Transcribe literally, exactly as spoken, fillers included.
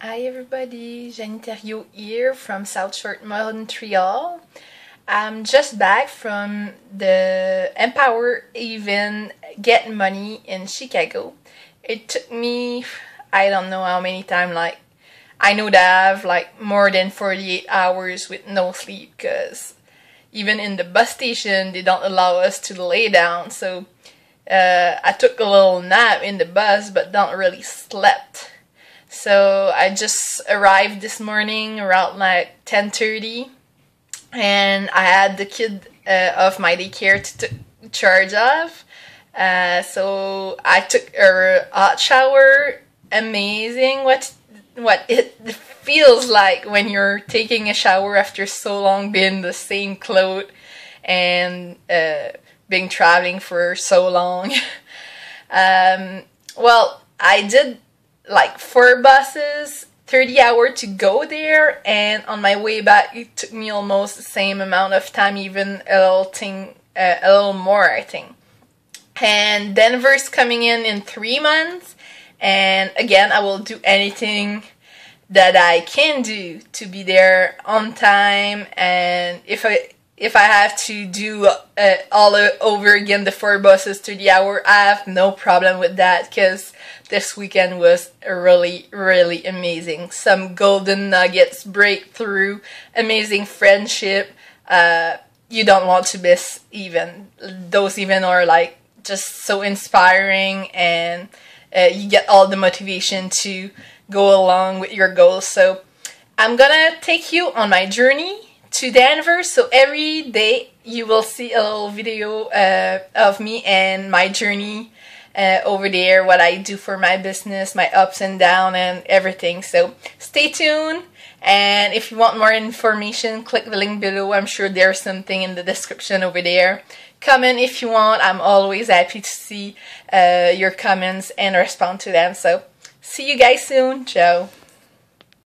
Hi everybody, Janie Theriault here from South Shore, Montreal. I'm just back from the Empower Event Get Money in Chicago. It took me, I don't know how many times, like, I know that I've like more than forty-eight hours with no sleep because even in the bus station they don't allow us to lay down, so uh, I took a little nap in the bus but don't really slept. So I just arrived this morning around like ten thirty and I had the kid uh, of my daycare to take charge of. Uh, so I took a hot shower. Amazing what what it feels like when you're taking a shower after so long being the same clothes and uh, being traveling for so long. um, well, I did like four buses, thirty hours to go there, and on my way back it took me almost the same amount of time, even a little thing, uh, a little more I think. And Denver's coming in in three months, and again I will do anything that I can do to be there on time, and if I if I have to do uh, all over again the four buses to the hour, I have no problem with that because this weekend was really, really amazing. Some golden nuggets, breakthrough, amazing friendship. Uh, you don't want to miss even. Those events are like just so inspiring, and uh, you get all the motivation to go along with your goals. So I'm gonna take you on my journey to Denver, so every day you will see a little video uh, of me and my journey uh, over there, what I do for my business, my ups and downs and everything. So stay tuned, and if you want more information click the link below. I'm sure there's something in the description over there. Comment if you want, I'm always happy to see uh, your comments and respond to them. So see you guys soon, ciao!